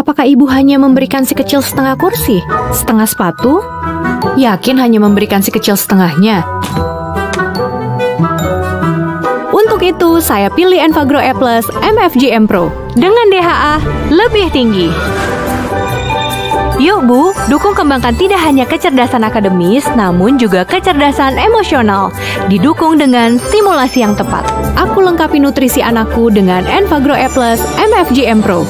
Apakah ibu hanya memberikan sekecil setengah kursi? Setengah sepatu? Yakin hanya memberikan sekecil setengahnya? Untuk itu, saya pilih Enfagrow A+, MFGM Pro. Dengan DHA lebih tinggi. Yuk Bu, dukung kembangkan tidak hanya kecerdasan akademis, namun juga kecerdasan emosional. Didukung dengan stimulasi yang tepat. Aku lengkapi nutrisi anakku dengan Enfagrow A+ MFGM Pro.